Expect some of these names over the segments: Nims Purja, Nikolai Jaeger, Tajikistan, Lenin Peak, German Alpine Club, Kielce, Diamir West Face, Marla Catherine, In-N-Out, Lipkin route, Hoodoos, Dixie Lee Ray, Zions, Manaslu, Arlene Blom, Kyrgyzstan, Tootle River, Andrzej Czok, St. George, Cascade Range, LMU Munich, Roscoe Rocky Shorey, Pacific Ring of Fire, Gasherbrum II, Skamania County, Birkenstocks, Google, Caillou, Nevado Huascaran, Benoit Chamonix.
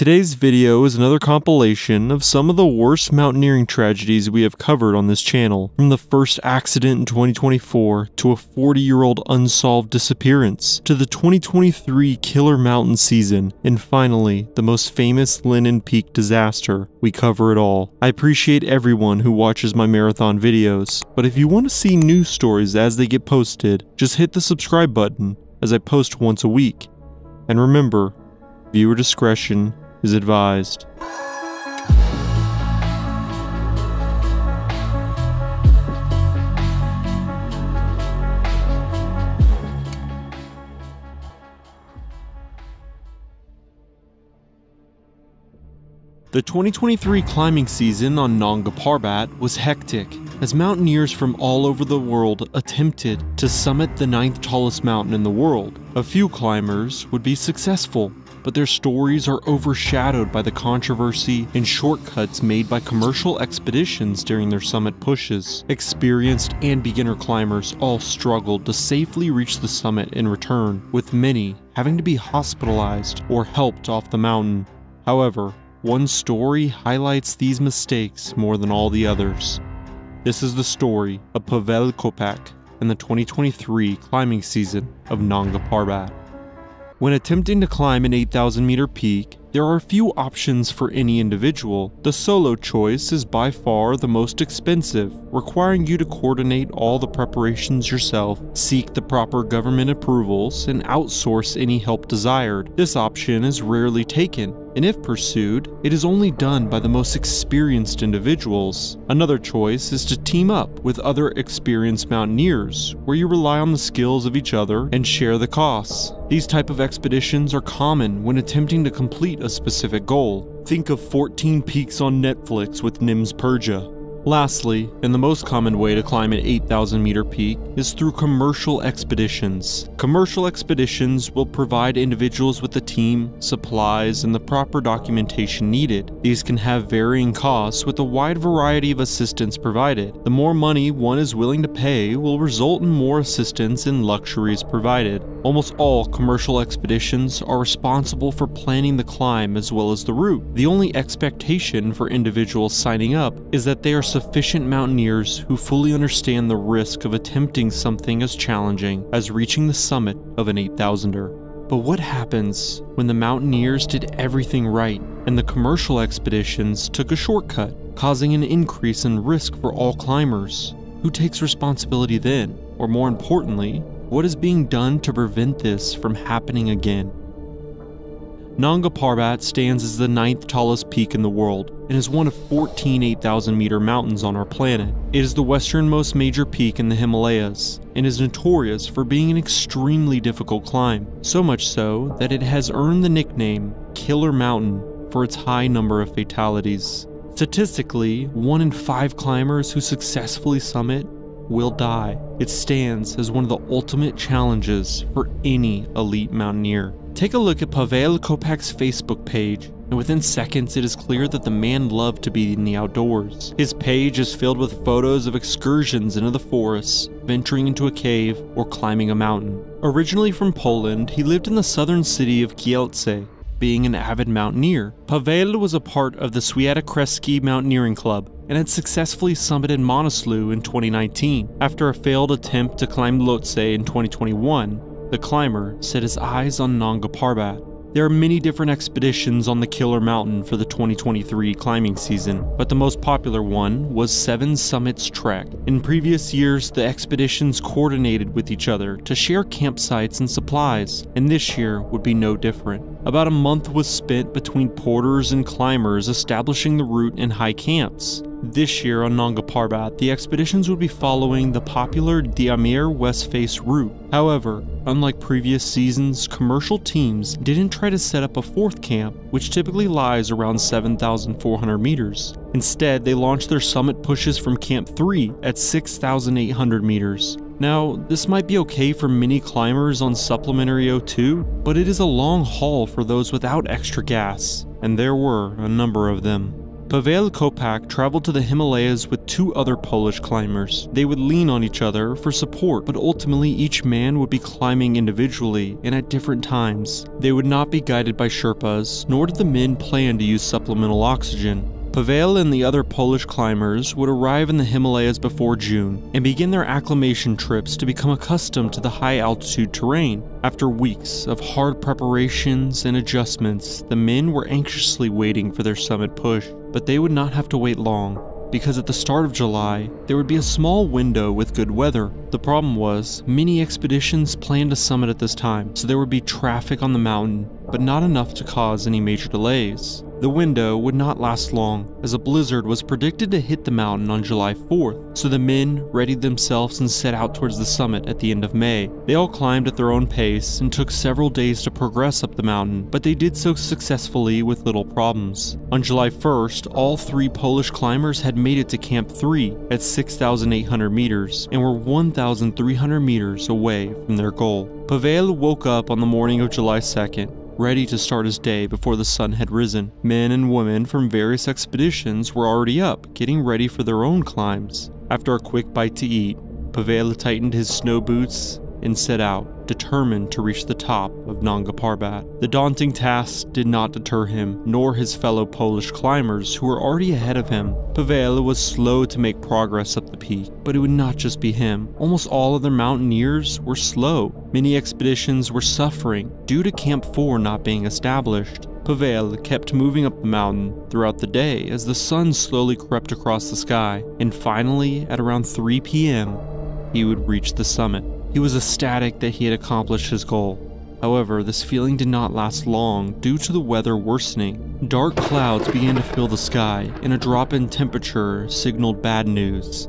Today's video is another compilation of some of the worst mountaineering tragedies we have covered on this channel, from the first accident in 2024 to a 40-year-old unsolved disappearance, to the 2023 killer mountain season, and finally, the most famous Lenin Peak disaster. We cover it all. I appreciate everyone who watches my marathon videos, but if you want to see news stories as they get posted, just hit the subscribe button, as I post once a week. And remember, viewer discretion is advised. The 2023 climbing season on Nanga Parbat was hectic, as mountaineers from all over the world attempted to summit the 9th tallest mountain in the world. A few climbers would be successful, but their stories are overshadowed by the controversy and shortcuts made by commercial expeditions during their summit pushes. Experienced and beginner climbers all struggled to safely reach the summit and return, with many having to be hospitalized or helped off the mountain. However, one story highlights these mistakes more than all the others. This is the story of Paweł Kopacz and the 2023 climbing season of Nanga Parbat. When attempting to climb an 8,000 meter peak, there are few options for any individual. The solo choice is by far the most expensive, requiring you to coordinate all the preparations yourself, seek the proper government approvals, and outsource any help desired. This option is rarely taken, and if pursued, it is only done by the most experienced individuals. Another choice is to team up with other experienced mountaineers, where you rely on the skills of each other and share the costs. These type of expeditions are common when attempting to complete a specific goal. Think of 14 Peaks on Netflix with Nims Purja. Lastly, and the most common way to climb an 8,000 meter peak is through commercial expeditions. Commercial expeditions will provide individuals with the team, supplies, and the proper documentation needed. These can have varying costs with a wide variety of assistance provided. The more money one is willing to pay will result in more assistance and luxuries provided. Almost all commercial expeditions are responsible for planning the climb as well as the route. The only expectation for individuals signing up is that they are sufficient mountaineers who fully understand the risk of attempting something as challenging as reaching the summit of an 8,000er. But what happens when the mountaineers did everything right and the commercial expeditions took a shortcut, causing an increase in risk for all climbers? Who takes responsibility then? Or more importantly, what is being done to prevent this from happening again? Nanga Parbat stands as the 9th tallest peak in the world and is one of 14 8,000 meter mountains on our planet. It is the westernmost major peak in the Himalayas and is notorious for being an extremely difficult climb, so much so that it has earned the nickname Killer Mountain for its high number of fatalities. Statistically, 1 in 5 climbers who successfully summit will die. It stands as one of the ultimate challenges for any elite mountaineer. Take a look at Paweł Kopacz's Facebook page, and within seconds it is clear that the man loved to be in the outdoors. His page is filled with photos of excursions into the forest, venturing into a cave, or climbing a mountain. Originally from Poland, he lived in the southern city of Kielce. Being an avid mountaineer, Paweł was a part of the Świętokrzyski Mountaineering Club and had successfully summited Manaslu in 2019. After a failed attempt to climb Lhotse in 2021, the climber set his eyes on Nanga Parbat. There are many different expeditions on the Killer Mountain for the 2023 climbing season, but the most popular one was Seven Summits Trek. In previous years, the expeditions coordinated with each other to share campsites and supplies, and this year would be no different. About a month was spent between porters and climbers establishing the route and high camps. This year on Nanga Parbat, the expeditions would be following the popular Diamir West Face route. However, unlike previous seasons, commercial teams didn't try to set up a fourth camp, which typically lies around 7,400 meters. Instead, they launched their summit pushes from Camp 3 at 6,800 meters. Now, this might be okay for many climbers on supplementary O2, but it is a long haul for those without extra gas, and there were a number of them. Paweł Kopacz traveled to the Himalayas with two other Polish climbers. They would lean on each other for support, but ultimately each man would be climbing individually and at different times. They would not be guided by Sherpas, nor did the men plan to use supplemental oxygen. Paweł and the other Polish climbers would arrive in the Himalayas before June and begin their acclimation trips to become accustomed to the high-altitude terrain. After weeks of hard preparations and adjustments, the men were anxiously waiting for their summit push, but they would not have to wait long, because at the start of July, there would be a small window with good weather. The problem was, many expeditions planned to summit at this time, so there would be traffic on the mountain, but not enough to cause any major delays. The window would not last long, as a blizzard was predicted to hit the mountain on July 4th, so the men readied themselves and set out towards the summit at the end of May. They all climbed at their own pace and took several days to progress up the mountain, but they did so successfully with little problems. On July 1st, all three Polish climbers had made it to Camp 3 at 6,800 meters and were 1,300 meters away from their goal. Paweł woke up on the morning of July 2nd, ready to start his day before the sun had risen. Men and women from various expeditions were already up, getting ready for their own climbs. After a quick bite to eat, Paweł tightened his snow boots and set out, determined to reach the top of Nanga Parbat. The daunting task did not deter him, nor his fellow Polish climbers who were already ahead of him. Paweł was slow to make progress up the peak, but it would not just be him. Almost all other mountaineers were slow. Many expeditions were suffering due to Camp 4 not being established. Paweł kept moving up the mountain throughout the day as the sun slowly crept across the sky, and finally, at around 3 p.m., he would reach the summit. He was ecstatic that he had accomplished his goal. However, this feeling did not last long due to the weather worsening. Dark clouds began to fill the sky, and a drop in temperature signaled bad news.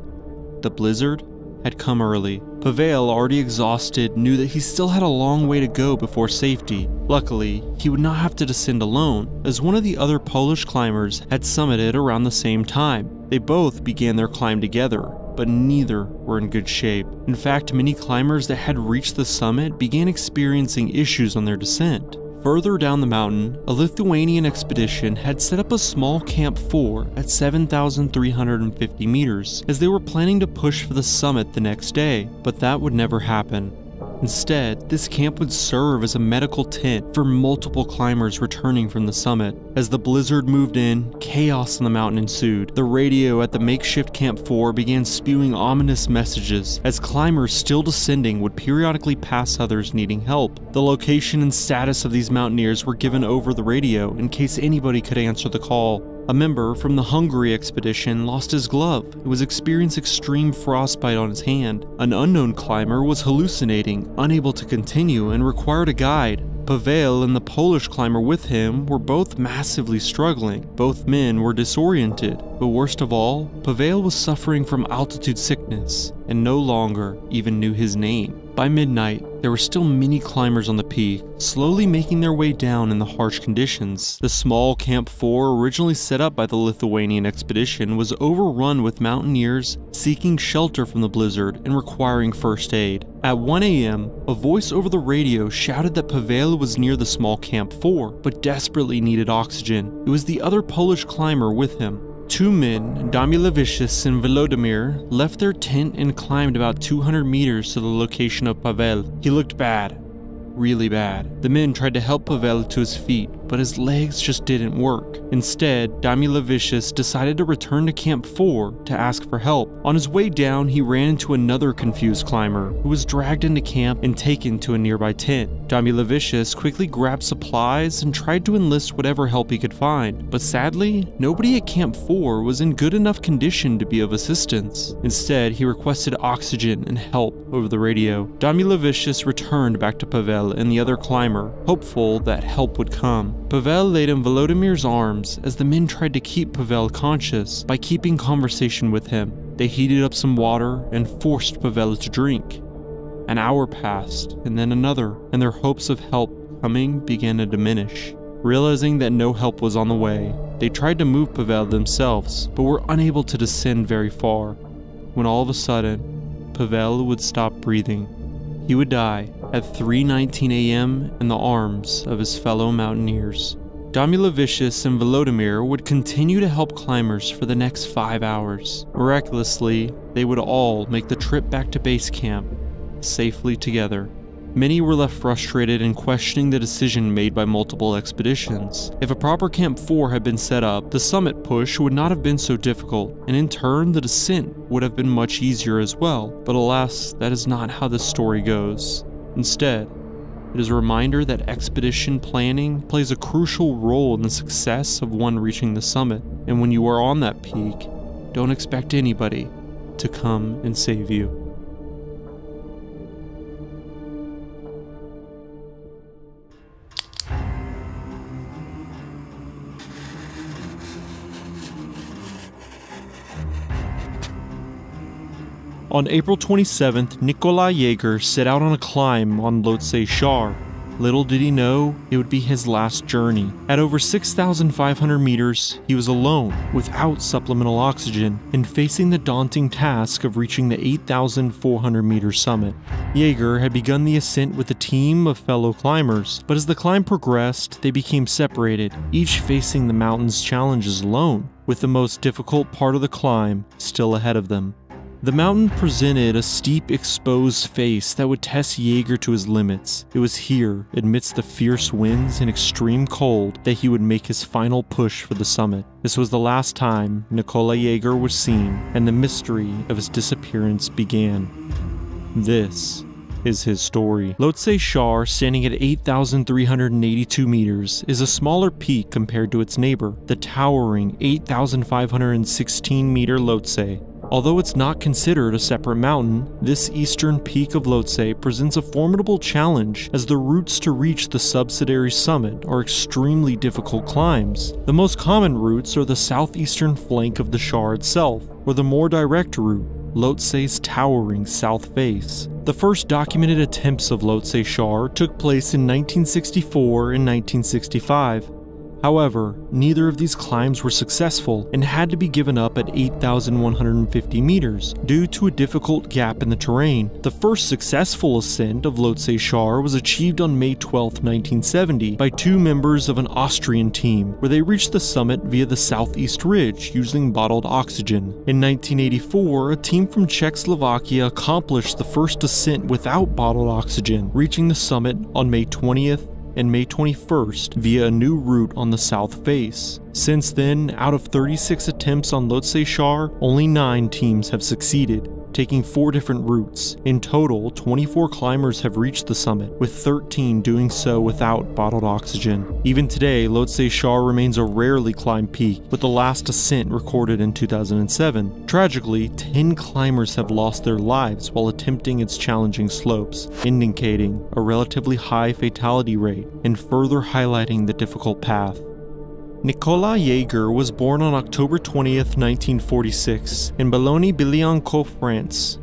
The blizzard had come early. Paweł, already exhausted, knew that he still had a long way to go before safety. Luckily, he would not have to descend alone, as one of the other Polish climbers had summited around the same time. They both began their climb together, but neither were in good shape. In fact, many climbers that had reached the summit began experiencing issues on their descent. Further down the mountain, a Lithuanian expedition had set up a small Camp 4 at 7,350 meters, as they were planning to push for the summit the next day, but that would never happen. Instead, this camp would serve as a medical tent for multiple climbers returning from the summit. As the blizzard moved in, chaos on the mountain ensued. The radio at the makeshift Camp 4 began spewing ominous messages, as climbers still descending would periodically pass others needing help. The location and status of these mountaineers were given over the radio in case anybody could answer the call. A member from the Hungary expedition lost his glove and was experiencing extreme frostbite on his hand. An unknown climber was hallucinating, unable to continue, and required a guide. Paweł and the Polish climber with him were both massively struggling. Both men were disoriented, but worst of all, Paweł was suffering from altitude sickness and no longer even knew his name. By midnight, there were still many climbers on the peak, slowly making their way down in the harsh conditions. The small Camp 4 originally set up by the Lithuanian expedition was overrun with mountaineers seeking shelter from the blizzard and requiring first aid. At 1 a.m., a voice over the radio shouted that Paweł was near the small Camp 4, but desperately needed oxygen. It was the other Polish climber with him. Two men, Damilavicius and Volodymyr, left their tent and climbed about 200 meters to the location of Paweł. He looked bad, really bad. The men tried to help Paweł to his feet, but his legs just didn't work. Instead, Damilavicius decided to return to Camp 4 to ask for help. On his way down, he ran into another confused climber, who was dragged into camp and taken to a nearby tent. Damilavicius quickly grabbed supplies and tried to enlist whatever help he could find, but sadly, nobody at Camp 4 was in good enough condition to be of assistance. Instead, he requested oxygen and help over the radio. Damilavicius returned back to Paweł and the other climber, hopeful that help would come. Paweł laid in Volodymyr's arms as the men tried to keep Paweł conscious by keeping conversation with him. They heated up some water and forced Paweł to drink. An hour passed, and then another, and their hopes of help coming began to diminish. Realizing that no help was on the way, they tried to move Paweł themselves, but were unable to descend very far, when all of a sudden, Paweł would stop breathing. He would die at 3:19 a.m. in the arms of his fellow mountaineers. Damilavicius and Volodymyr would continue to help climbers for the next 5 hours. Miraculously, they would all make the trip back to base camp safely together. Many were left frustrated and questioning the decision made by multiple expeditions. If a proper Camp 4 had been set up, the summit push would not have been so difficult, and in turn the descent would have been much easier as well. But alas, that is not how the story goes. Instead, it is a reminder that expedition planning plays a crucial role in the success of one reaching the summit, and when you are on that peak, don't expect anybody to come and save you. On April 27th, Nikolai Jaeger set out on a climb on Lhotse Shar. Little did he know, it would be his last journey. At over 6,500 meters, he was alone, without supplemental oxygen, and facing the daunting task of reaching the 8,400 meter summit. Jaeger had begun the ascent with a team of fellow climbers, but as the climb progressed, they became separated, each facing the mountain's challenges alone, with the most difficult part of the climb still ahead of them. The mountain presented a steep, exposed face that would test Jaeger to his limits. It was here, amidst the fierce winds and extreme cold, that he would make his final push for the summit. This was the last time Nikolai Jaeger was seen, and the mystery of his disappearance began. This is his story. Lhotse Shar, standing at 8,382 meters, is a smaller peak compared to its neighbor, the towering 8,516 meter Lhotse. Although it's not considered a separate mountain, this eastern peak of Lhotse presents a formidable challenge as the routes to reach the subsidiary summit are extremely difficult climbs. The most common routes are the southeastern flank of the Shar itself, or the more direct route, Lhotse's towering south face. The first documented attempts of Lhotse Shar took place in 1964 and 1965. However, neither of these climbs were successful and had to be given up at 8,150 meters due to a difficult gap in the terrain. The first successful ascent of Lhotse Shar was achieved on May 12, 1970 by two members of an Austrian team, where they reached the summit via the southeast ridge using bottled oxygen. In 1984, a team from Czechoslovakia accomplished the first ascent without bottled oxygen, reaching the summit on May 20th. And May 21st via a new route on the south face. Since then, out of 36 attempts on Lhotse Shar, only 9 teams have succeeded, taking 4 different routes. In total, 24 climbers have reached the summit, with 13 doing so without bottled oxygen. Even today, Lhotse Shar remains a rarely climbed peak, with the last ascent recorded in 2007. Tragically, 10 climbers have lost their lives while attempting its challenging slopes, indicating a relatively high fatality rate and further highlighting the difficult path. Nikolai Jaeger was born on October 20th, 1946, in Boulogne-Billancourt, France.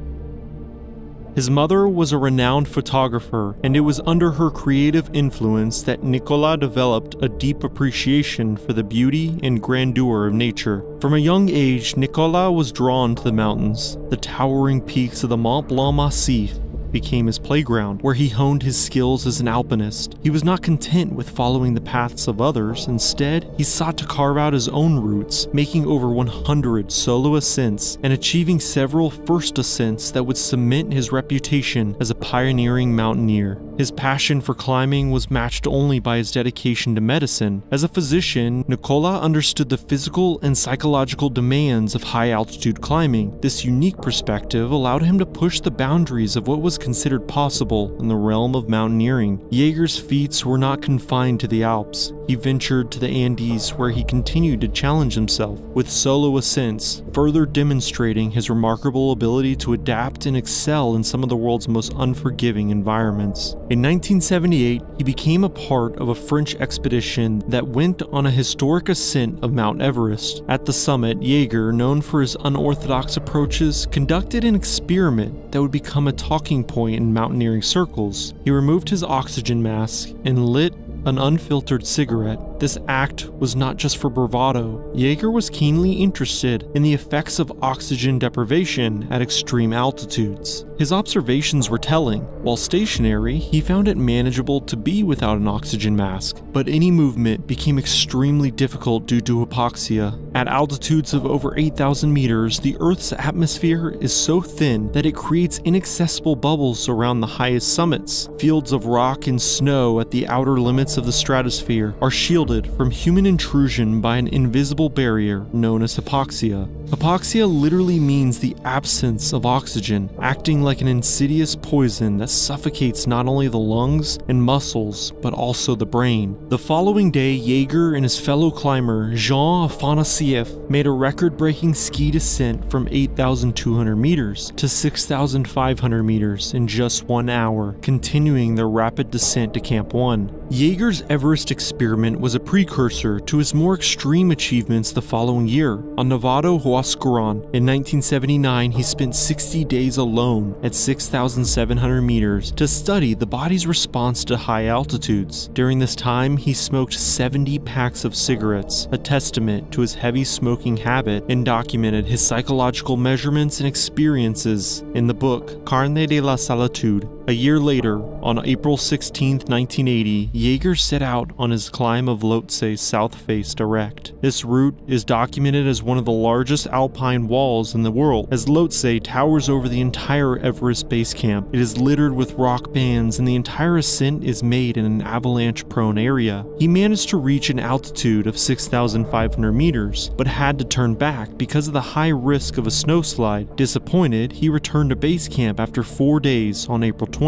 His mother was a renowned photographer, and it was under her creative influence that Nicolas developed a deep appreciation for the beauty and grandeur of nature. From a young age, Nicolas was drawn to the mountains. The towering peaks of the Mont Blanc-Massif became his playground, where he honed his skills as an alpinist. He was not content with following the paths of others. Instead, he sought to carve out his own routes, making over 100 solo ascents and achieving several first ascents that would cement his reputation as a pioneering mountaineer. His passion for climbing was matched only by his dedication to medicine. As a physician, Nicolas understood the physical and psychological demands of high-altitude climbing. This unique perspective allowed him to push the boundaries of what was considered possible in the realm of mountaineering. Jaeger's feats were not confined to the Alps. He ventured to the Andes, where he continued to challenge himself with solo ascents, further demonstrating his remarkable ability to adapt and excel in some of the world's most unforgiving environments. In 1978, he became a part of a French expedition that went on a historic ascent of Mount Everest. At the summit, Jaeger, known for his unorthodox approaches, conducted an experiment that would become a talking point in mountaineering circles. He removed his oxygen mask and lit an unfiltered cigarette. This act was not just for bravado. Jaeger was keenly interested in the effects of oxygen deprivation at extreme altitudes. His observations were telling. While stationary, he found it manageable to be without an oxygen mask, but any movement became extremely difficult due to hypoxia. At altitudes of over 8,000 meters, the Earth's atmosphere is so thin that it creates inaccessible bubbles around the highest summits. Fields of rock and snow at the outer limits of the stratosphere are shielded from human intrusion by an invisible barrier known as hypoxia. Hypoxia literally means the absence of oxygen, acting like an insidious poison that suffocates not only the lungs and muscles, but also the brain. The following day, Jaeger and his fellow climber Jean Afanasieff made a record-breaking ski descent from 8,200 meters to 6,500 meters in just 1 hour, continuing their rapid descent to Camp 1. Jaeger's Everest experiment was a precursor to his more extreme achievements the following year. On Nevado Huascaran in 1979, he spent 60 days alone at 6,700 meters to study the body's response to high altitudes. During this time, he smoked 70 packs of cigarettes, a testament to his heavy smoking habit, and documented his psychological measurements and experiences in the book Carne de la Salitude. A year later, on April 16, 1980, Jaeger set out on his climb of Lhotse South Face Direct. This route is documented as one of the largest alpine walls in the world, as Lhotse towers over the entire Everest base camp. It is littered with rock bands, and the entire ascent is made in an avalanche-prone area. He managed to reach an altitude of 6,500 meters, but had to turn back because of the high risk of a snowslide. Disappointed, he returned to base camp after 4 days on April 20th.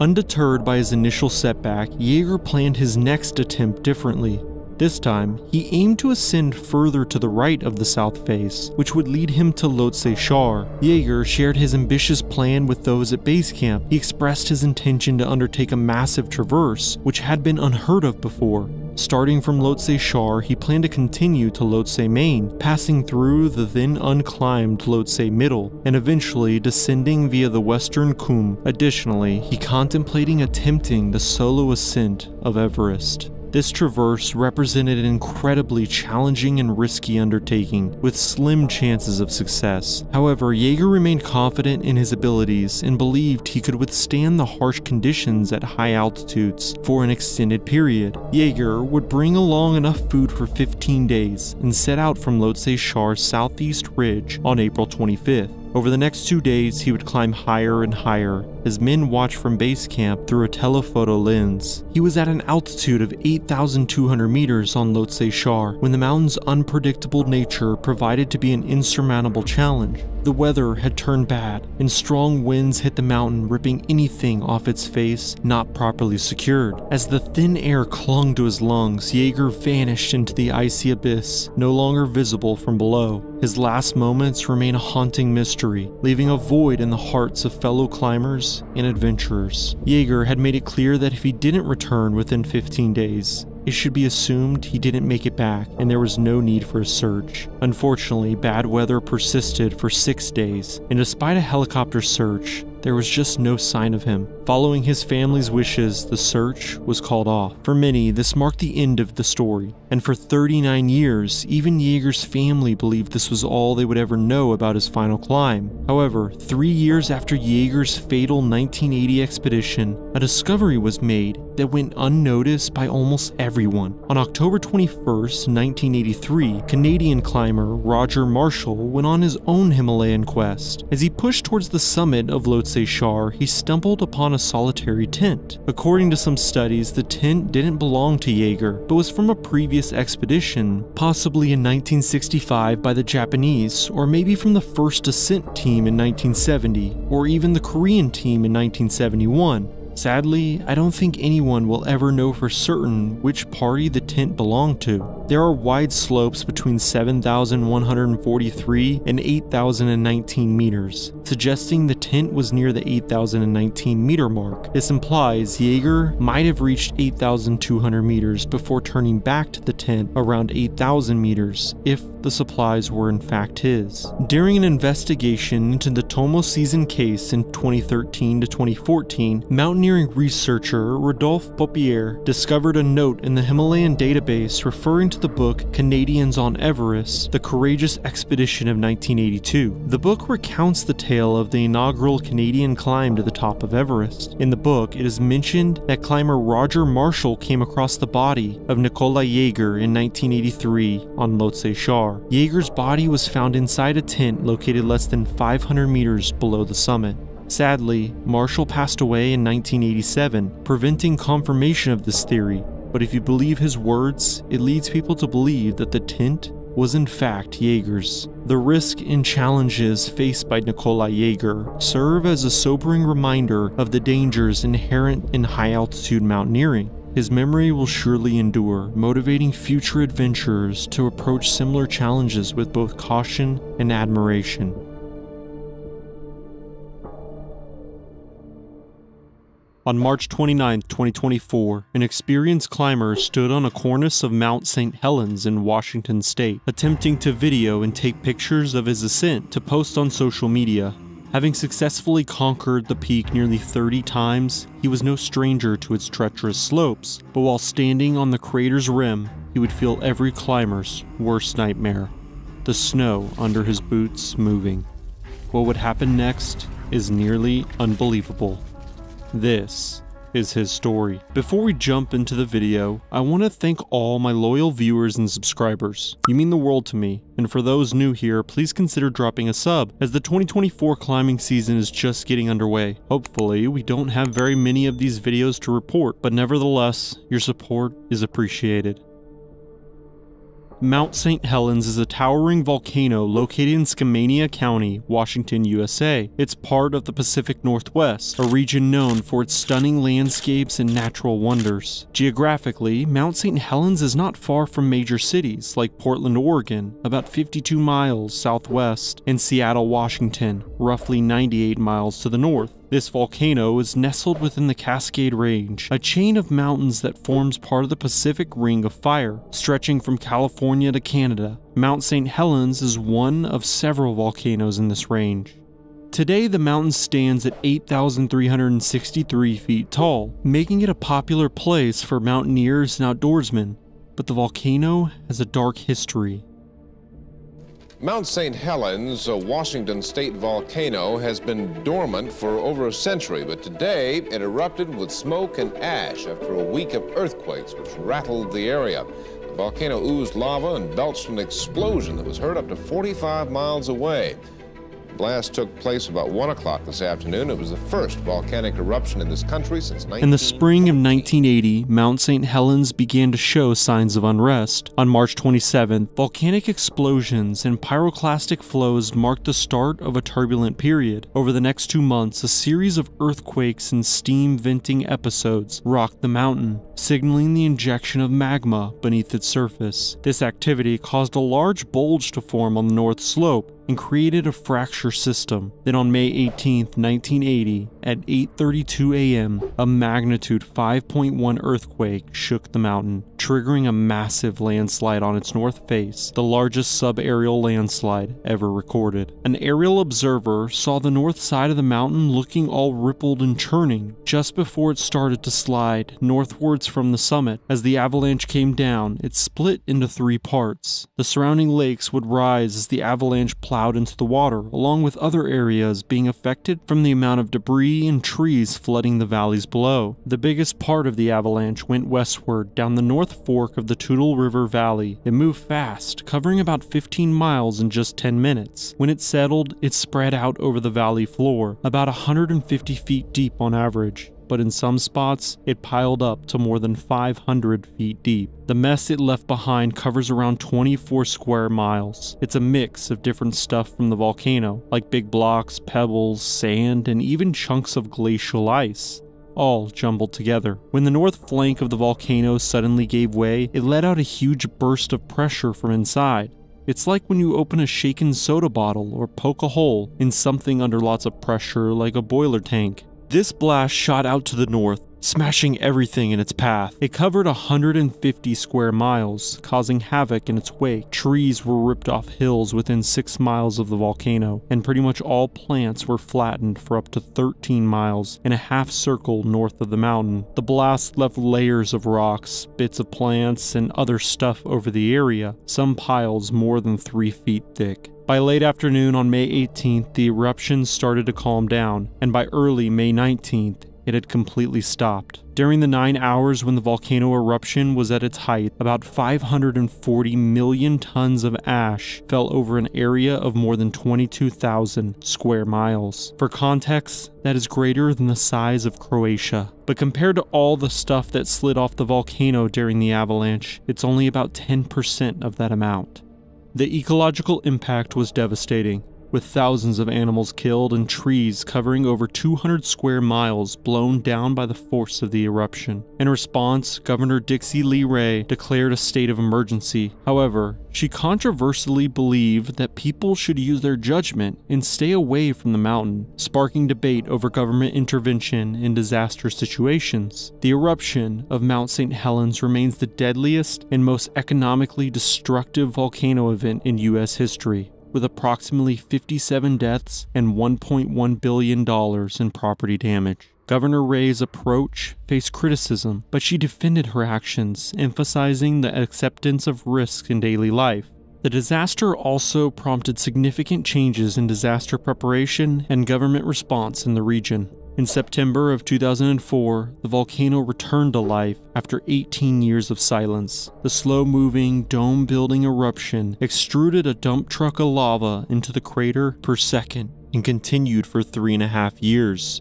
Undeterred by his initial setback, Jaeger planned his next attempt differently. This time, he aimed to ascend further to the right of the South Face, which would lead him to Lhotse Shar. Jaeger shared his ambitious plan with those at base camp. He expressed his intention to undertake a massive traverse, which had been unheard of before. Starting from Lhotse Shar, he planned to continue to Lhotse Main, passing through the then unclimbed Lhotse Middle, and eventually descending via the Western Khum. Additionally, he contemplating attempting the solo ascent of Everest. This traverse represented an incredibly challenging and risky undertaking, with slim chances of success. However, Jaeger remained confident in his abilities and believed he could withstand the harsh conditions at high altitudes for an extended period. Jaeger would bring along enough food for 15 days and set out from Lhotse Shar's southeast ridge on April 25th. Over the next 2 days, he would climb higher and higher as men watched from base camp through a telephoto lens. He was at an altitude of 8,200 meters on Lhotse Shar when the mountain's unpredictable nature provided to be an insurmountable challenge. The weather had turned bad, and strong winds hit the mountain, ripping anything off its face not properly secured. As the thin air clung to his lungs, Jaeger vanished into the icy abyss, no longer visible from below. His last moments remain a haunting mystery, leaving a void in the hearts of fellow climbers and adventurers. Jaeger had made it clear that if he didn't return within 15 days, it should be assumed he didn't make it back, and there was no need for a search. Unfortunately, bad weather persisted for 6 days, and despite a helicopter search, there was just no sign of him. Following his family's wishes, the search was called off. For many, this marked the end of the story, and for 39 years, even Jaeger's family believed this was all they would ever know about his final climb. However, 3 years after Jaeger's fatal 1980 expedition, a discovery was made that went unnoticed by almost everyone. On October 21, 1983, Canadian climber Roger Marshall went on his own Himalayan quest. As he pushed towards the summit of Lhotse Shar, he stumbled upon a solitary tent. According to some studies, the tent didn't belong to Jaeger, but was from a previous expedition, possibly in 1965 by the Japanese, or maybe from the first ascent team in 1970, or even the Korean team in 1971. Sadly, I don't think anyone will ever know for certain which party the tent belonged to. There are wide slopes between 7,143 and 8,019 meters, suggesting the tent was near the 8,019 meter mark. This implies Jaeger might have reached 8,200 meters before turning back to the tent around 8,000 meters, if the supplies were in fact his. During an investigation into the Tomo season case in 2013 to 2014, mountaineering researcher Rodolphe Poppierre discovered a note in the Himalayan database referring to the book Canadians on Everest, The Courageous Expedition of 1982. The book recounts the tale of the inaugural Canadian climb to the top of Everest. In the book, it is mentioned that climber Roger Marshall came across the body of Nikolai Jaeger in 1983 on Lhotse Shar. Jaeger's body was found inside a tent located less than 500 meters below the summit. Sadly, Marshall passed away in 1987, preventing confirmation of this theory, but if you believe his words, it leads people to believe that the tent was in fact Jaeger's. The risk and challenges faced by Nikolai Jaeger serve as a sobering reminder of the dangers inherent in high-altitude mountaineering. His memory will surely endure, motivating future adventurers to approach similar challenges with both caution and admiration. On March 29, 2024, an experienced climber stood on a cornice of Mount St. Helens in Washington state, attempting to video and take pictures of his ascent to post on social media. Having successfully conquered the peak nearly 30 times, he was no stranger to its treacherous slopes, but while standing on the crater's rim, he would feel every climber's worst nightmare, the snow under his boots moving. What would happen next is nearly unbelievable. This is his story. Before we jump into the video, I want to thank all my loyal viewers and subscribers. You mean the world to me, and for those new here, please consider dropping a sub, as the 2024 climbing season is just getting underway. Hopefully, we don't have very many of these videos to report, but nevertheless, your support is appreciated. Mount St. Helens is a towering volcano located in Skamania County, Washington, USA. It's part of the Pacific Northwest, a region known for its stunning landscapes and natural wonders. Geographically, Mount St. Helens is not far from major cities like Portland, Oregon, about 52 miles southwest, and Seattle, Washington, roughly 98 miles to the north. This volcano is nestled within the Cascade Range, a chain of mountains that forms part of the Pacific Ring of Fire, stretching from California to Canada. Mount St. Helens is one of several volcanoes in this range. Today, the mountain stands at 8,363 feet tall, making it a popular place for mountaineers and outdoorsmen, but the volcano has a dark history. Mount St. Helens, a Washington state volcano, has been dormant for over a century, but today it erupted with smoke and ash after a week of earthquakes which rattled the area. The volcano oozed lava and belched an explosion that was heard up to 45 miles away. The blast took place about 1 o'clock this afternoon. It was the first volcanic eruption in this country since In the spring of 1980, Mount St. Helens began to show signs of unrest. On March 27th, volcanic explosions and pyroclastic flows marked the start of a turbulent period. Over the next 2 months, a series of earthquakes and steam venting episodes rocked the mountain, signaling the injection of magma beneath its surface. This activity caused a large bulge to form on the north slope and created a fracture system. Then on May 18, 1980, at 8:32 a.m., a magnitude 5.1 earthquake shook the mountain, triggering a massive landslide on its north face, the largest subaerial landslide ever recorded. An aerial observer saw the north side of the mountain looking all rippled and churning just before it started to slide northwards from the summit. As the avalanche came down, it split into 3 parts. The surrounding lakes would rise as the avalanche plowed into the water, along with other areas being affected from the amount of debris and trees flooding the valleys below. The biggest part of the avalanche went westward down the North Fork of the Tootle River Valley. It moved fast, covering about 15 miles in just 10 minutes. When it settled, it spread out over the valley floor, about 150 feet deep on average, but in some spots, it piled up to more than 500 feet deep. The mess it left behind covers around 24 square miles. It's a mix of different stuff from the volcano, like big blocks, pebbles, sand, and even chunks of glacial ice. all jumbled together. When the north flank of the volcano suddenly gave way, it let out a huge burst of pressure from inside. It's like when you open a shaken soda bottle or poke a hole in something under lots of pressure like a boiler tank. This blast shot out to the north, smashing everything in its path. It covered 150 square miles, causing havoc in its wake. Trees were ripped off hills within 6 miles of the volcano, and pretty much all plants were flattened for up to 13 miles in a half circle north of the mountain. The blast left layers of rocks, bits of plants, and other stuff over the area, some piles more than 3 feet thick. By late afternoon on May 18th, the eruption started to calm down, and by early May 19th, it had completely stopped. During the 9 hours when the volcano eruption was at its height, about 540 million tons of ash fell over an area of more than 22,000 square miles. For context, that is greater than the size of Croatia. But compared to all the stuff that slid off the volcano during the avalanche, it's only about 10% of that amount. The ecological impact was devastating, with thousands of animals killed and trees covering over 200 square miles blown down by the force of the eruption. In response, Governor Dixie Lee Ray declared a state of emergency. However, she controversially believed that people should use their judgment and stay away from the mountain, sparking debate over government intervention in disaster situations. The eruption of Mount St. Helens remains the deadliest and most economically destructive volcano event in U.S. history, with approximately 57 deaths and $1.1 billion in property damage. Governor Ray's approach faced criticism, but she defended her actions, emphasizing the acceptance of risk in daily life. The disaster also prompted significant changes in disaster preparation and government response in the region. In September of 2004, the volcano returned to life after 18 years of silence. The slow-moving, dome-building eruption extruded a dump truck of lava into the crater per second and continued for 3.5 years.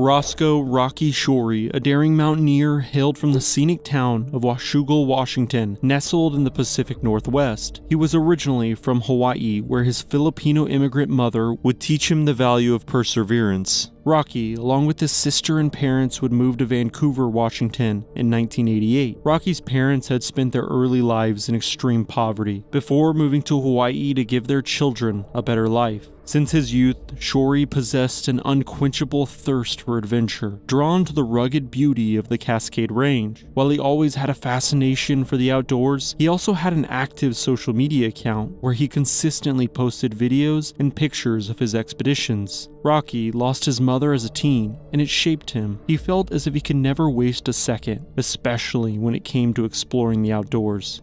Roscoe Rocky Shorey, a daring mountaineer, hailed from the scenic town of Washougal, Washington, nestled in the Pacific Northwest. He was originally from Hawaii, where his Filipino immigrant mother would teach him the value of perseverance. Rocky, along with his sister and parents, would move to Vancouver, Washington in 1988. Rocky's parents had spent their early lives in extreme poverty, before moving to Hawaii to give their children a better life. Since his youth, Shorey possessed an unquenchable thirst for adventure, drawn to the rugged beauty of the Cascade Range. While he always had a fascination for the outdoors, he also had an active social media account where he consistently posted videos and pictures of his expeditions. Rocky lost his mother as a teen, and it shaped him. He felt as if he could never waste a second, especially when it came to exploring the outdoors.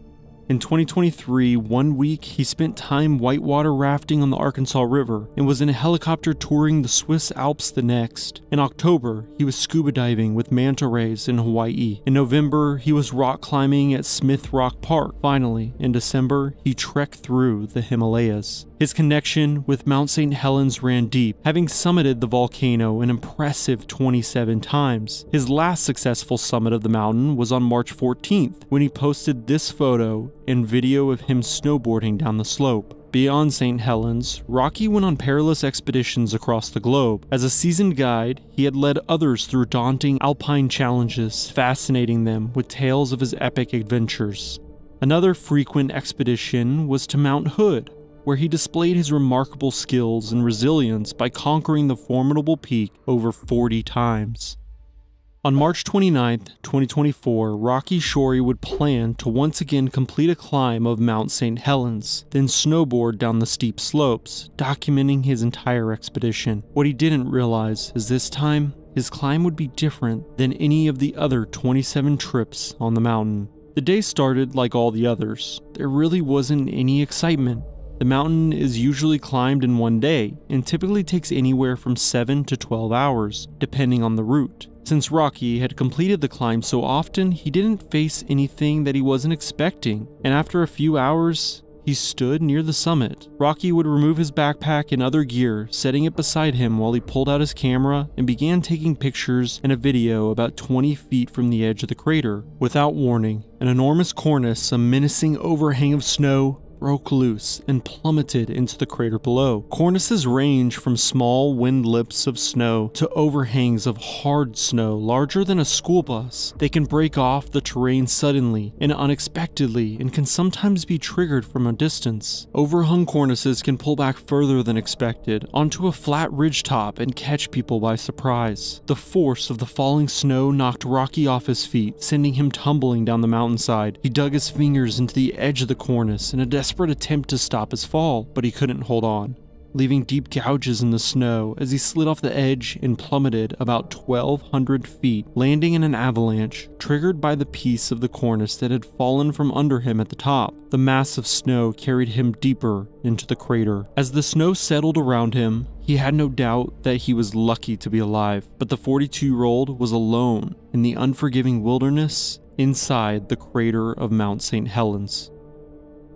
In 2023, 1 week he spent time whitewater rafting on the Arkansas River and was in a helicopter touring the Swiss Alps the next. In October, he was scuba diving with manta rays in Hawaii. In November, he was rock climbing at Smith Rock Park. Finally, in December, he trekked through the Himalayas. His connection with Mount St. Helens ran deep, having summited the volcano an impressive 27 times. His last successful summit of the mountain was on March 14th, when he posted this photo and video of him snowboarding down the slope. Beyond St. Helens, Rocky went on perilous expeditions across the globe. As a seasoned guide, he had led others through daunting alpine challenges, fascinating them with tales of his epic adventures. Another frequent expedition was to Mount Hood, where he displayed his remarkable skills and resilience by conquering the formidable peak over 40 times. On March 29, 2024, Rocky Shorey would plan to once again complete a climb of Mount St. Helens, then snowboard down the steep slopes, documenting his entire expedition. What he didn't realize is this time, his climb would be different than any of the other 27 trips on the mountain. The day started like all the others. There really wasn't any excitement. The mountain is usually climbed in 1 day and typically takes anywhere from 7 to 12 hours, depending on the route. Since Rocky had completed the climb so often, he didn't face anything that he wasn't expecting, and after a few hours, he stood near the summit. Rocky would remove his backpack and other gear, setting it beside him while he pulled out his camera and began taking pictures and a video about 20 feet from the edge of the crater. Without warning, an enormous cornice, a menacing overhang of snow, broke loose and plummeted into the crater below. Cornices range from small wind lips of snow to overhangs of hard snow larger than a school bus. They can break off the terrain suddenly and unexpectedly and can sometimes be triggered from a distance. Overhung cornices can pull back further than expected onto a flat ridgetop and catch people by surprise. The force of the falling snow knocked Rocky off his feet, sending him tumbling down the mountainside. He dug his fingers into the edge of the cornice in a desperate attempt to stop his fall, but he couldn't hold on, leaving deep gouges in the snow as he slid off the edge and plummeted about 1,200 feet, landing in an avalanche triggered by the piece of the cornice that had fallen from under him at the top. The mass of snow carried him deeper into the crater. As the snow settled around him, he had no doubt that he was lucky to be alive, but the 42-year-old was alone in the unforgiving wilderness inside the crater of Mount St. Helens.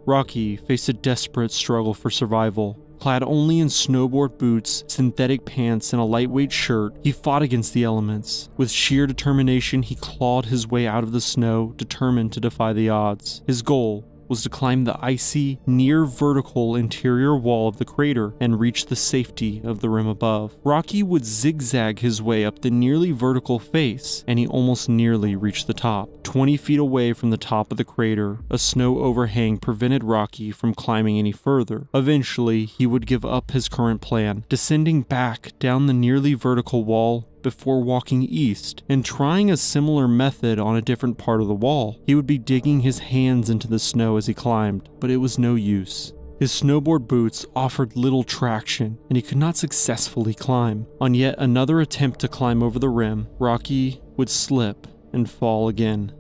Rocky faced a desperate struggle for survival. Clad only in snowboard boots, synthetic pants, and a lightweight shirt, he fought against the elements. With sheer determination, he clawed his way out of the snow, determined to defy the odds. His goal was to climb the icy, near-vertical interior wall of the crater and reach the safety of the rim above. Rocky would zigzag his way up the nearly vertical face, and he almost nearly reached the top. 20 feet away from the top of the crater, a snow overhang prevented Rocky from climbing any further. Eventually, he would give up his current plan, descending back down the nearly vertical wall before walking east and trying a similar method on a different part of the wall. He would be digging his hands into the snow as he climbed, but it was no use. His snowboard boots offered little traction, and he could not successfully climb. On yet another attempt to climb over the rim, Rocky would slip and fall again.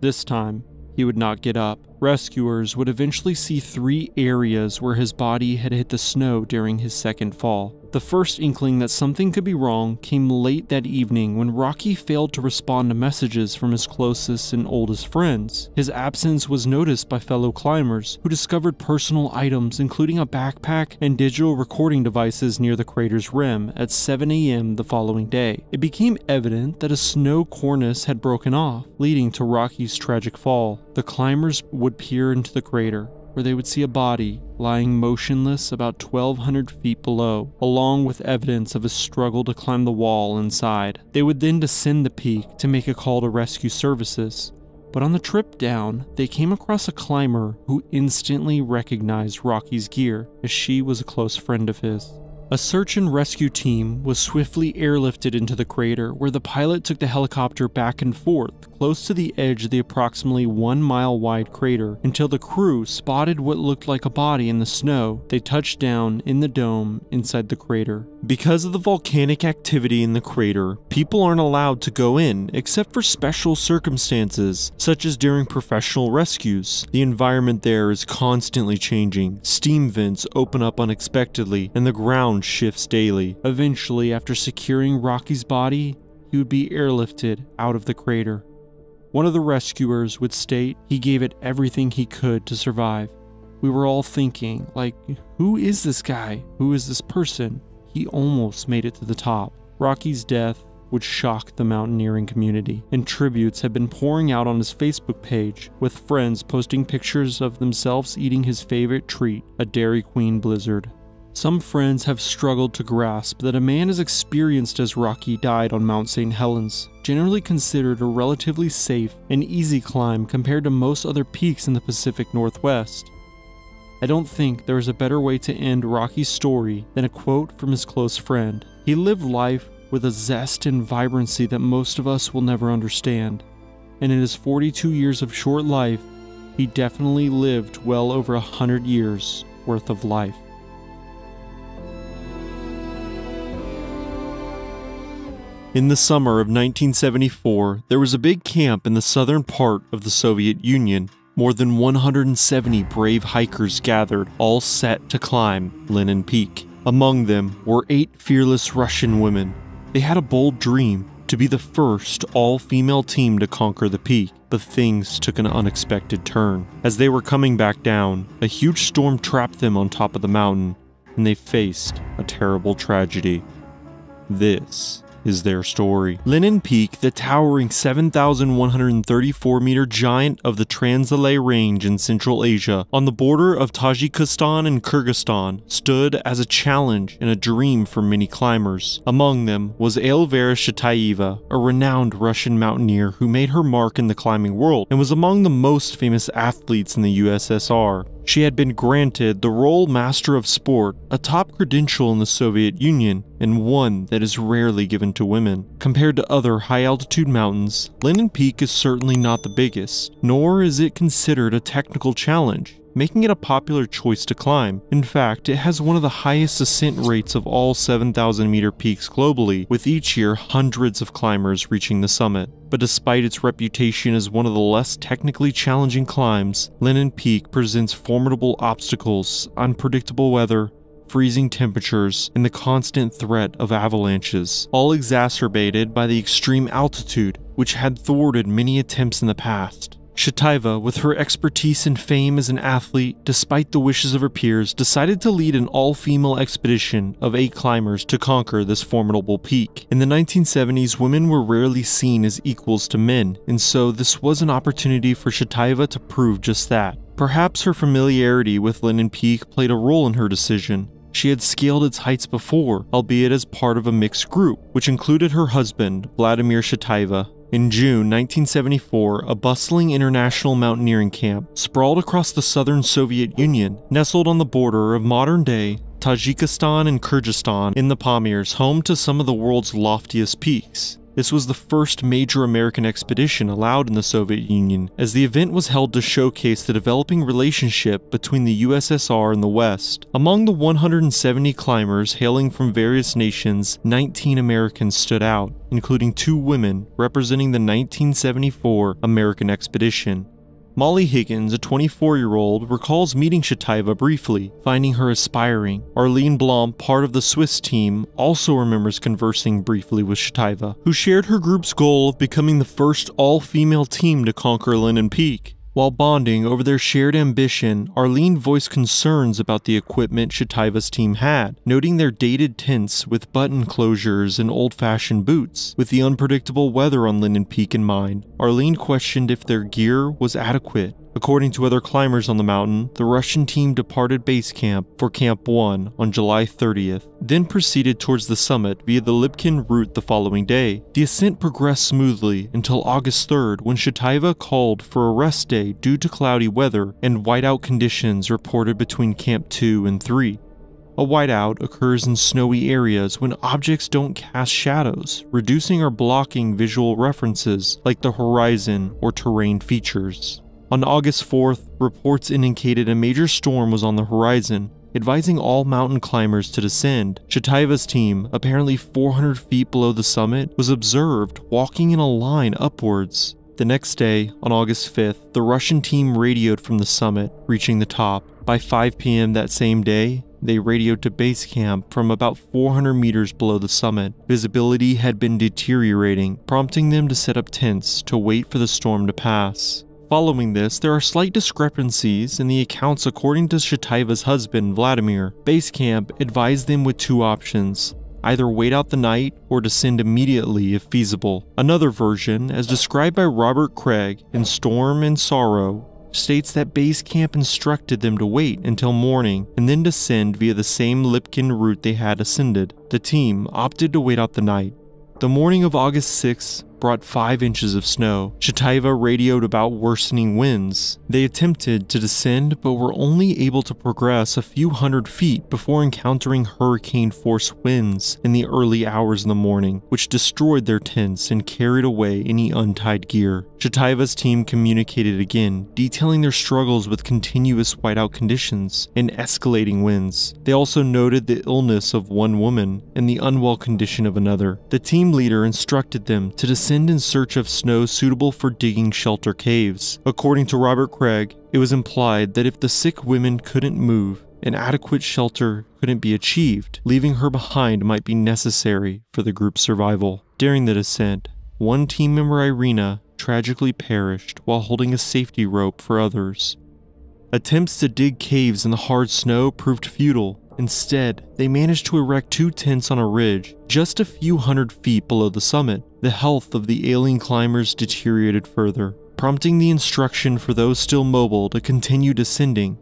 This time, he would not get up. Rescuers would eventually see 3 areas where his body had hit the snow during his second fall. The first inkling that something could be wrong came late that evening when Rocky failed to respond to messages from his closest and oldest friends. His absence was noticed by fellow climbers, who discovered personal items including a backpack and digital recording devices near the crater's rim at 7 a.m. the following day. It became evident that a snow cornice had broken off, leading to Rocky's tragic fall. The climbers would peer into the crater, where they would see a body lying motionless about 1,200 feet below, along with evidence of a struggle to climb the wall inside. They would then descend the peak to make a call to rescue services, but on the trip down, they came across a climber who instantly recognized Rocky's gear, as she was a close friend of his. A search and rescue team was swiftly airlifted into the crater, where the pilot took the helicopter back and forth, close to the edge of the approximately 1-mile-wide crater, until the crew spotted what looked like a body in the snow. They touched down in the dome inside the crater. Because of the volcanic activity in the crater, people aren't allowed to go in except for special circumstances, such as during professional rescues. The environment there is constantly changing. Steam vents open up unexpectedly, and the ground shifts daily. Eventually, after securing Rocky's body, he would be airlifted out of the crater. One of the rescuers would state he gave it everything he could to survive. We were all thinking, like, who is this guy? Who is this person? He almost made it to the top. Rocky's death would shock the mountaineering community, and tributes have been pouring out on his Facebook page, with friends posting pictures of themselves eating his favorite treat, a Dairy Queen Blizzard. Some friends have struggled to grasp that a man as experienced as Rocky died on Mount St. Helens, generally considered a relatively safe and easy climb compared to most other peaks in the Pacific Northwest. I don't think there is a better way to end Rocky's story than a quote from his close friend. He lived life with a zest and vibrancy that most of us will never understand, and in his 42 years of short life, he definitely lived well over 100 years worth of life. In the summer of 1974, there was a big camp in the southern part of the Soviet Union. More than 170 brave hikers gathered, all set to climb Lenin Peak. Among them were 8 fearless Russian women. They had a bold dream to be the first all-female team to conquer the peak, but things took an unexpected turn. As they were coming back down, a huge storm trapped them on top of the mountain, and they faced a terrible tragedy. This is their story. Lenin Peak, the towering 7,134-meter giant of the Trans-Alay Range in Central Asia, on the border of Tajikistan and Kyrgyzstan, stood as a challenge and a dream for many climbers. Among them was Elvira Shatayeva, a renowned Russian mountaineer who made her mark in the climbing world and was among the most famous athletes in the USSR. She had been granted the Royal Master of Sport, a top credential in the Soviet Union, and one that is rarely given to women. Compared to other high-altitude mountains, Lenin Peak is certainly not the biggest, nor is it considered a technical challenge, making it a popular choice to climb. In fact, it has one of the highest ascent rates of all 7,000-meter peaks globally, with each year hundreds of climbers reaching the summit. But despite its reputation as one of the less technically challenging climbs, Lenin Peak presents formidable obstacles, unpredictable weather, freezing temperatures, and the constant threat of avalanches, all exacerbated by the extreme altitude, which had thwarted many attempts in the past. Shatayeva, with her expertise and fame as an athlete, despite the wishes of her peers, decided to lead an all-female expedition of 8 climbers to conquer this formidable peak. In the 1970s, women were rarely seen as equals to men, and so this was an opportunity for Shatayeva to prove just that. Perhaps her familiarity with Lenin Peak played a role in her decision. She had scaled its heights before, albeit as part of a mixed group, which included her husband, Vladimir Shatayev. In June 1974, a bustling international mountaineering camp sprawled across the southern Soviet Union, nestled on the border of modern-day Tajikistan and Kyrgyzstan in the Pamirs, home to some of the world's loftiest peaks. This was the first major American expedition allowed in the Soviet Union, as the event was held to showcase the developing relationship between the USSR and the West. Among the 170 climbers hailing from various nations, 19 Americans stood out, including 2 women representing the 1974 American expedition. Molly Higgins, a 24-year-old, recalls meeting Shatayeva briefly, finding her aspiring. Arlene Blom, part of the Swiss team, also remembers conversing briefly with Shatayeva, who shared her group's goal of becoming the first all-female team to conquer Lenin Peak. While bonding over their shared ambition, Arlene voiced concerns about the equipment Shatayeva's team had, noting their dated tents with button closures and old-fashioned boots. With the unpredictable weather on Lenin Peak in mind, Arlene questioned if their gear was adequate. According to other climbers on the mountain, the Russian team departed base camp for Camp 1 on July 30th, then proceeded towards the summit via the Lipkin route the following day. The ascent progressed smoothly until August 3rd, when Shatayeva called for a rest day due to cloudy weather and whiteout conditions reported between Camp 2 and 3. A whiteout occurs in snowy areas when objects don't cast shadows, reducing or blocking visual references like the horizon or terrain features. On August 4th, reports indicated a major storm was on the horizon, advising all mountain climbers to descend. Shatayeva's team, apparently 400 feet below the summit, was observed walking in a line upwards. The next day, on August 5th, the Russian team radioed from the summit, reaching the top. By 5 p.m. that same day, they radioed to base camp from about 400 meters below the summit. Visibility had been deteriorating, prompting them to set up tents to wait for the storm to pass. Following this, there are slight discrepancies in the accounts according to Shatayeva's husband, Vladimir. Base camp advised them with 2 options: either wait out the night or descend immediately if feasible. Another version, as described by Robert Craig in Storm and Sorrow, states that base camp instructed them to wait until morning and then descend via the same Lipkin route they had ascended. The team opted to wait out the night. The morning of August 6th brought 5 inches of snow. Shatayeva radioed about worsening winds. They attempted to descend, but were only able to progress a few hundred feet before encountering hurricane-force winds in the early hours in the morning, which destroyed their tents and carried away any untied gear. Shatayeva's team communicated again, detailing their struggles with continuous whiteout conditions and escalating winds. They also noted the illness of one woman and the unwell condition of another. The team leader instructed them to descend in search of snow suitable for digging shelter caves. According to Robert Craig, it was implied that if the sick woman couldn't move, an adequate shelter couldn't be achieved. Leaving her behind might be necessary for the group's survival. During the descent, one team member, Irina, tragically perished while holding a safety rope for others. Attempts to dig caves in the hard snow proved futile, Instead, they managed to erect two tents on a ridge just a few hundred feet below the summit. The health of the alien climbers deteriorated further, prompting the instruction for those still mobile to continue descending.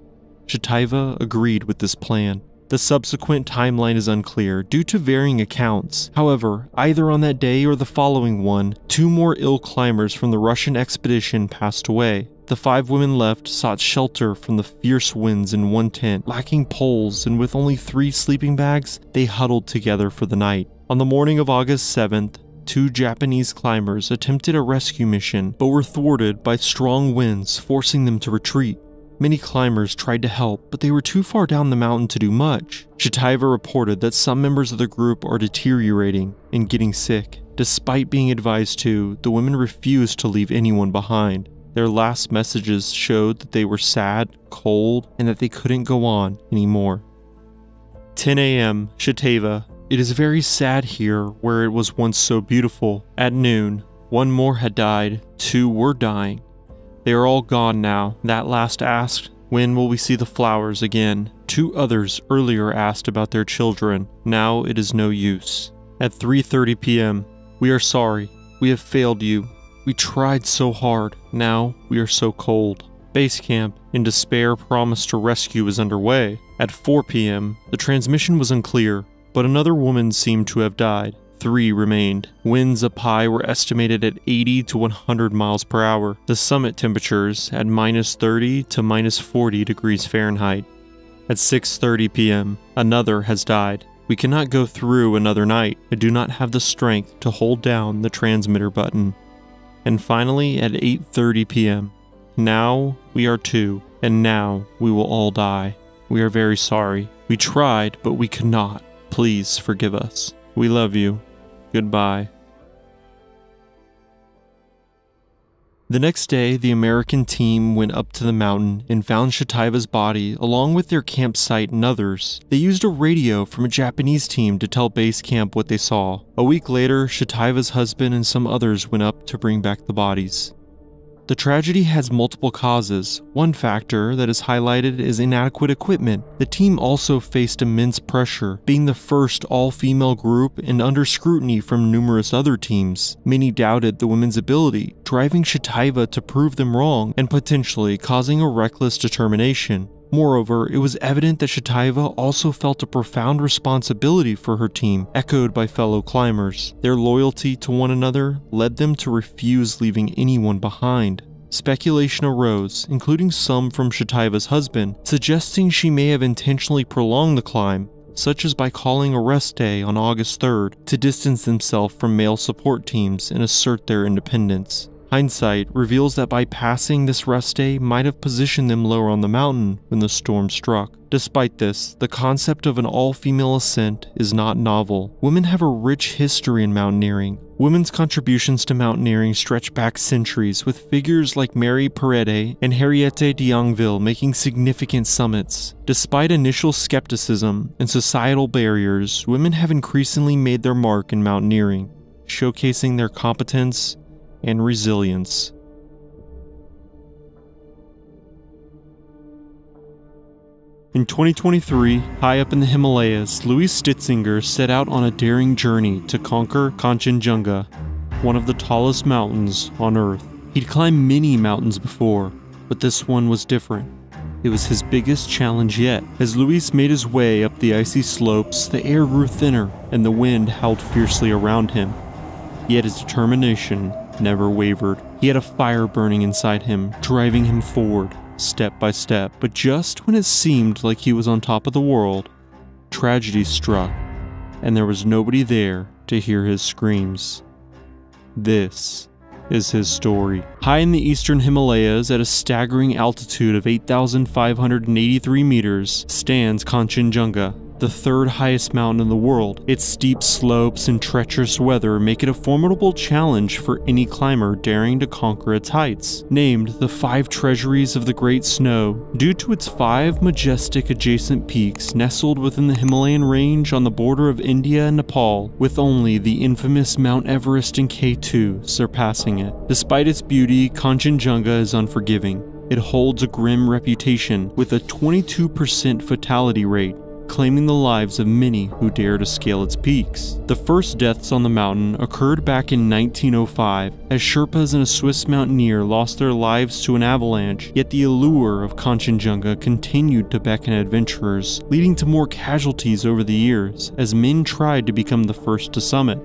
Shatayev agreed with this plan. The subsequent timeline is unclear due to varying accounts. However, either on that day or the following one, two more ill climbers from the Russian expedition passed away. The five women left sought shelter from the fierce winds in one tent. Lacking poles and with only 3 sleeping bags, they huddled together for the night. On the morning of August 7th, 2 Japanese climbers attempted a rescue mission but were thwarted by strong winds, forcing them to retreat. Many climbers tried to help, but they were too far down the mountain to do much. Shatayev reported that some members of the group are deteriorating and getting sick. Despite being advised to, the women refused to leave anyone behind. Their last messages showed that they were sad, cold, and that they couldn't go on anymore. 10 a.m. Shatayev. It is very sad here where it was once so beautiful. At noon, 1 more had died, 2 were dying. They are all gone now. That last asked, when will we see the flowers again? 2 others earlier asked about their children. Now it is no use. At 3:30 p.m., we are sorry. We have failed you. We tried so hard, now we are so cold. Base camp, in despair, promised to rescue is underway. At 4 p.m., the transmission was unclear, but another woman seemed to have died. 3 remained. Winds up high were estimated at 80 to 100 miles per hour. The summit temperatures at minus 30 to minus 40 degrees Fahrenheit. At 6:30 p.m., another has died. We cannot go through another night. I do not have the strength to hold down the transmitter button. And finally at 8:30 p.m. Now we are 2, and now we will all die. We are very sorry. We tried, but we could not. Please forgive us. We love you. Goodbye. The next day, the American team went up to the mountain and found Shatayeva's body along with their campsite and others. They used a radio from a Japanese team to tell base camp what they saw. A week later, Shatayeva's husband and some others went up to bring back the bodies. The tragedy has multiple causes. One factor that is highlighted is inadequate equipment. The team also faced immense pressure, being the first all-female group and under scrutiny from numerous other teams. Many doubted the women's ability, driving Shatayev to prove them wrong and potentially causing a reckless determination. Moreover, it was evident that Shatayev also felt a profound responsibility for her team, echoed by fellow climbers. Their loyalty to one another led them to refuse leaving anyone behind. Speculation arose, including some from Shatayeva's husband, suggesting she may have intentionally prolonged the climb, such as by calling a rest day on August 3rd to distance themselves from male support teams and assert their independence. Hindsight reveals that bypassing this rest day might have positioned them lower on the mountain when the storm struck. Despite this, the concept of an all-female ascent is not novel. Women have a rich history in mountaineering. Women's contributions to mountaineering stretch back centuries, with figures like Mary Perrette and Henriette d'Anville making significant summits. Despite initial skepticism and societal barriers, women have increasingly made their mark in mountaineering, showcasing their competence and resilience. In 2023, high up in the Himalayas, Luis Stitzinger set out on a daring journey to conquer Kanchenjunga, one of the tallest mountains on Earth. He'd climbed many mountains before, but this one was different. It was his biggest challenge yet. As Luis made his way up the icy slopes, the air grew thinner and the wind howled fiercely around him. Yet his determination never wavered. He had a fire burning inside him, driving him forward, step by step. But just when it seemed like he was on top of the world, tragedy struck, and there was nobody there to hear his screams. This is his story. High in the eastern Himalayas, at a staggering altitude of 8,583 meters, stands Kanchenjunga, the third highest mountain in the world. Its steep slopes and treacherous weather make it a formidable challenge for any climber daring to conquer its heights. Named the 5 treasuries of the Great Snow, due to its 5 majestic adjacent peaks nestled within the Himalayan range on the border of India and Nepal, with only the infamous Mount Everest and K2 surpassing it. Despite its beauty, Kanchenjunga is unforgiving. It holds a grim reputation, with a 22% fatality rate, claiming the lives of many who dare to scale its peaks. The first deaths on the mountain occurred back in 1905, as Sherpas and a Swiss mountaineer lost their lives to an avalanche, yet the allure of Kanchenjunga continued to beckon adventurers, leading to more casualties over the years as men tried to become the first to summit.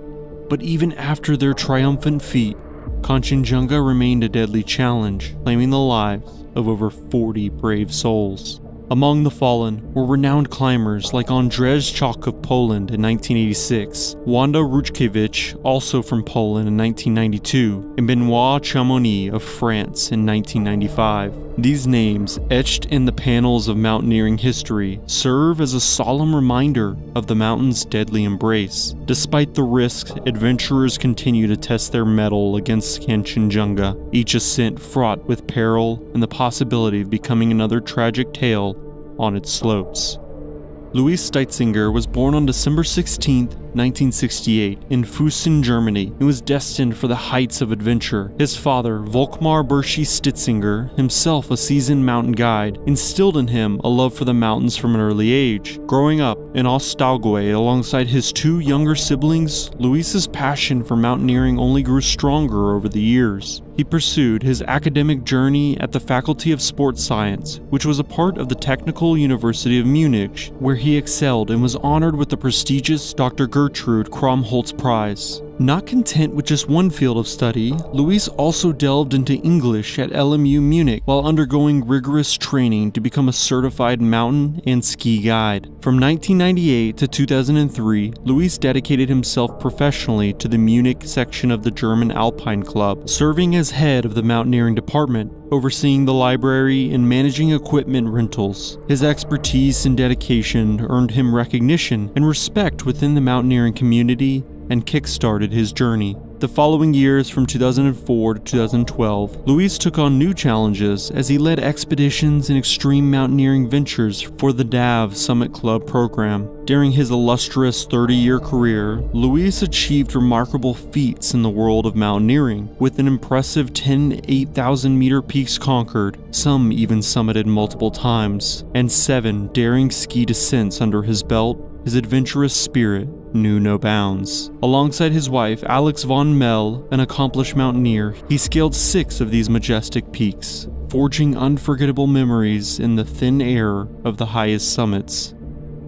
But even after their triumphant feat, Kanchenjunga remained a deadly challenge, claiming the lives of over 40 brave souls. Among the fallen were renowned climbers like Andrzej Czok of Poland in 1986, Wanda Ruczkiewicz, also from Poland in 1992, and Benoit Chamonix of France in 1995. These names, etched in the panels of mountaineering history, serve as a solemn reminder of the mountain's deadly embrace. Despite the risks, adventurers continue to test their mettle against Kanchenjunga, each ascent fraught with peril and the possibility of becoming another tragic tale on its slopes. Luis Stitzinger was born on December 16, 1968 in Füssen, Germany, and was destined for the heights of adventure. His father, Volkmar Berschi Stitzinger, himself a seasoned mountain guide, instilled in him a love for the mountains from an early age. Growing up in Ostallgäu alongside his two younger siblings, Luis's passion for mountaineering only grew stronger over the years. He pursued his academic journey at the Faculty of Sports Science, which was a part of the Technical University of Munich, where he excelled and was honored with the prestigious Dr. Gertrude Kromholz Prize. Not content with just one field of study, Luis also delved into English at LMU Munich while undergoing rigorous training to become a certified mountain and ski guide. From 1998 to 2003, Luis dedicated himself professionally to the Munich section of the German Alpine Club, serving as head of the mountaineering department, overseeing the library and managing equipment rentals. His expertise and dedication earned him recognition and respect within the mountaineering community and kick-started his journey. The following years, from 2004 to 2012, Luis took on new challenges as he led expeditions and extreme mountaineering ventures for the DAV Summit Club program. During his illustrious 30-year career, Luis achieved remarkable feats in the world of mountaineering, with an impressive 10 8,000-meter peaks conquered, some even summited multiple times, and 7 daring ski descents under his belt. His adventurous spirit knew no bounds. Alongside his wife, Alex von Mell, an accomplished mountaineer, he scaled 6 of these majestic peaks, forging unforgettable memories in the thin air of the highest summits.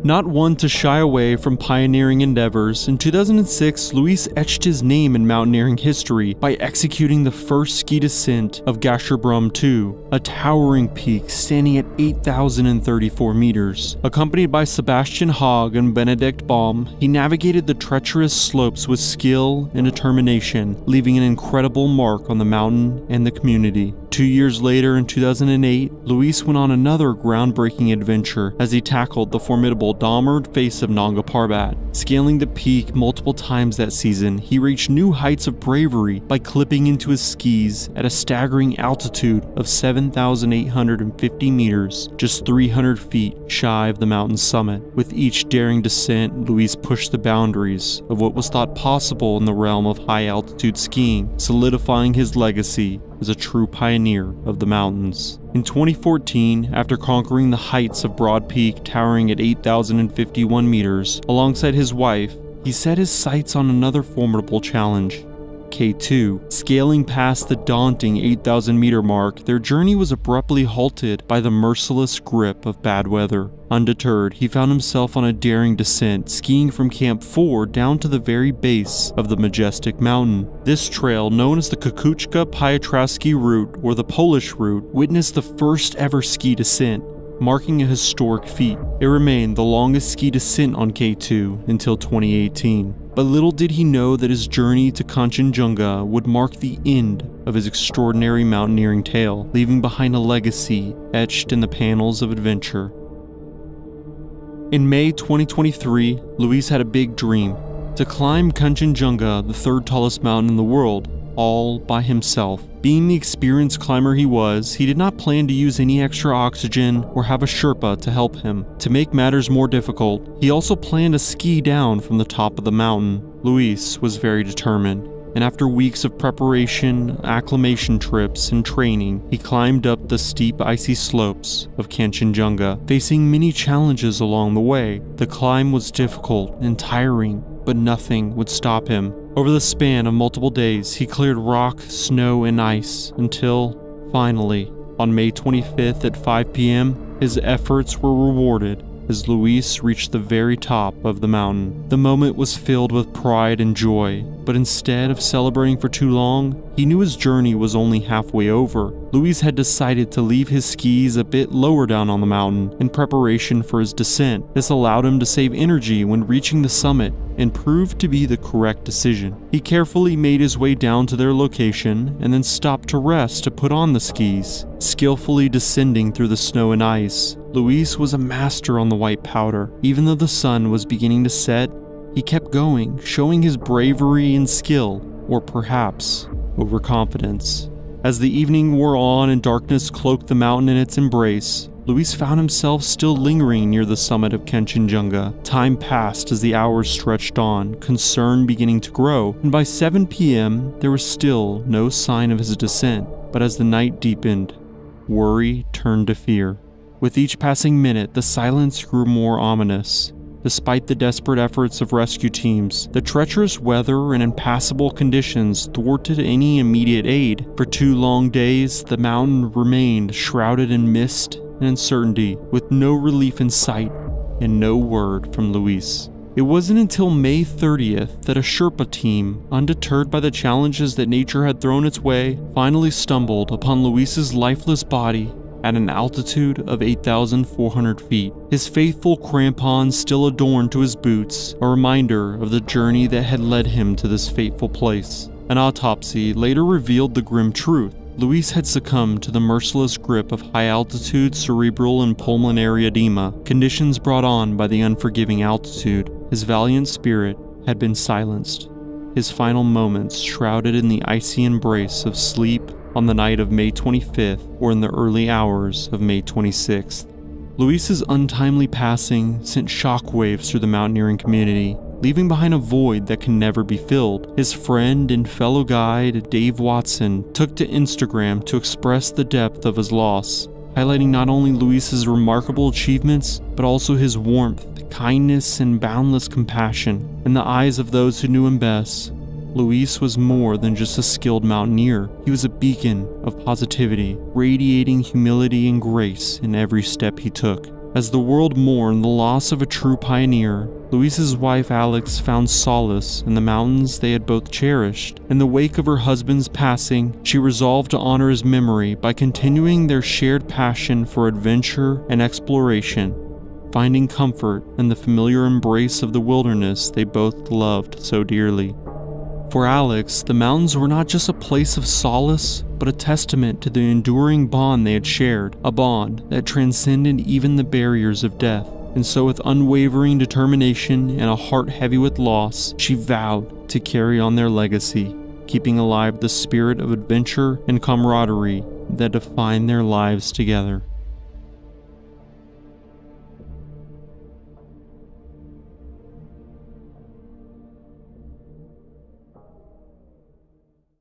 Not one to shy away from pioneering endeavors, in 2006, Luis etched his name in mountaineering history by executing the first ski descent of Gasherbrum II, a towering peak standing at 8,034 meters. Accompanied by Sebastian Haag and Benedikt Baum, he navigated the treacherous slopes with skill and determination, leaving an incredible mark on the mountain and the community. 2 years later, in 2008, Luis went on another groundbreaking adventure as he tackled the formidable Diamir Face of Nanga Parbat. Scaling the peak multiple times that season, he reached new heights of bravery by clipping into his skis at a staggering altitude of 7,850 meters, just 300 feet shy of the mountain's summit. With each daring descent, Luis pushed the boundaries of what was thought possible in the realm of high-altitude skiing, solidifying his legacy as a true pioneer of the mountains. In 2014, after conquering the heights of Broad Peak towering at 8,051 meters, alongside his wife, he set his sights on another formidable challenge, K2. Scaling past the daunting 8,000 meter mark, their journey was abruptly halted by the merciless grip of bad weather. Undeterred, he found himself on a daring descent, skiing from Camp 4 down to the very base of the majestic mountain. This trail, known as the Kukuczka-Piatrowski route or the Polish route, witnessed the first ever ski descent, marking a historic feat. It remained the longest ski descent on K2 until 2018. But little did he know that his journey to Kanchenjunga would mark the end of his extraordinary mountaineering tale, leaving behind a legacy etched in the panels of adventure. In May 2023, Luis had a big dream: to climb Kanchenjunga, the third tallest mountain in the world, all by himself. Being the experienced climber he was, he did not plan to use any extra oxygen or have a Sherpa to help him. To make matters more difficult, he also planned to ski down from the top of the mountain. Luis was very determined. and after weeks of preparation, acclimation trips, and training, he climbed up the steep icy slopes of Kanchenjunga, facing many challenges along the way. The climb was difficult and tiring, but nothing would stop him. Over the span of multiple days, he cleared rock, snow, and ice until, finally, on May 25th at 5 p.m., his efforts were rewarded as Luis reached the very top of the mountain. The moment was filled with pride and joy, but instead of celebrating for too long, he knew his journey was only halfway over. Luis had decided to leave his skis a bit lower down on the mountain in preparation for his descent. This allowed him to save energy when reaching the summit and proved to be the correct decision. He carefully made his way down to their location and then stopped to rest to put on the skis. Skillfully descending through the snow and ice, Luis was a master on the white powder. Even though the sun was beginning to set, he kept going, showing his bravery and skill, or perhaps overconfidence. As the evening wore on and darkness cloaked the mountain in its embrace, Luis found himself still lingering near the summit of Kanchenjunga. Time passed as the hours stretched on, concern beginning to grow, and by 7 p.m. there was still no sign of his descent. But as the night deepened, worry turned to fear. With each passing minute, the silence grew more ominous. Despite the desperate efforts of rescue teams, the treacherous weather and impassable conditions thwarted any immediate aid. For 2 long days, the mountain remained shrouded in mist and uncertainty, with no relief in sight and no word from Luis. It wasn't until May 30th that a Sherpa team, undeterred by the challenges that nature had thrown its way, finally stumbled upon Luis's lifeless body at an altitude of 8,400 feet. His faithful crampons still adorned to his boots, a reminder of the journey that had led him to this fateful place. An autopsy later revealed the grim truth. Luis had succumbed to the merciless grip of high-altitude cerebral and pulmonary edema, conditions brought on by the unforgiving altitude. His valiant spirit had been silenced, his final moments shrouded in the icy embrace of sleep, on the night of May 25th or in the early hours of May 26th. Luis's untimely passing sent shockwaves through the mountaineering community, leaving behind a void that can never be filled. His friend and fellow guide, Dave Watson, took to Instagram to express the depth of his loss, highlighting not only Luis's remarkable achievements, but also his warmth, kindness, and boundless compassion. In the eyes of those who knew him best, Luis was more than just a skilled mountaineer. He was a beacon of positivity, radiating humility and grace in every step he took. As the world mourned the loss of a true pioneer, Luis's wife Alex found solace in the mountains they had both cherished. In the wake of her husband's passing, she resolved to honor his memory by continuing their shared passion for adventure and exploration, finding comfort in the familiar embrace of the wilderness they both loved so dearly. For Alex, the mountains were not just a place of solace, but a testament to the enduring bond they had shared, a bond that transcended even the barriers of death. And so, with unwavering determination and a heart heavy with loss, she vowed to carry on their legacy, keeping alive the spirit of adventure and camaraderie that defined their lives together.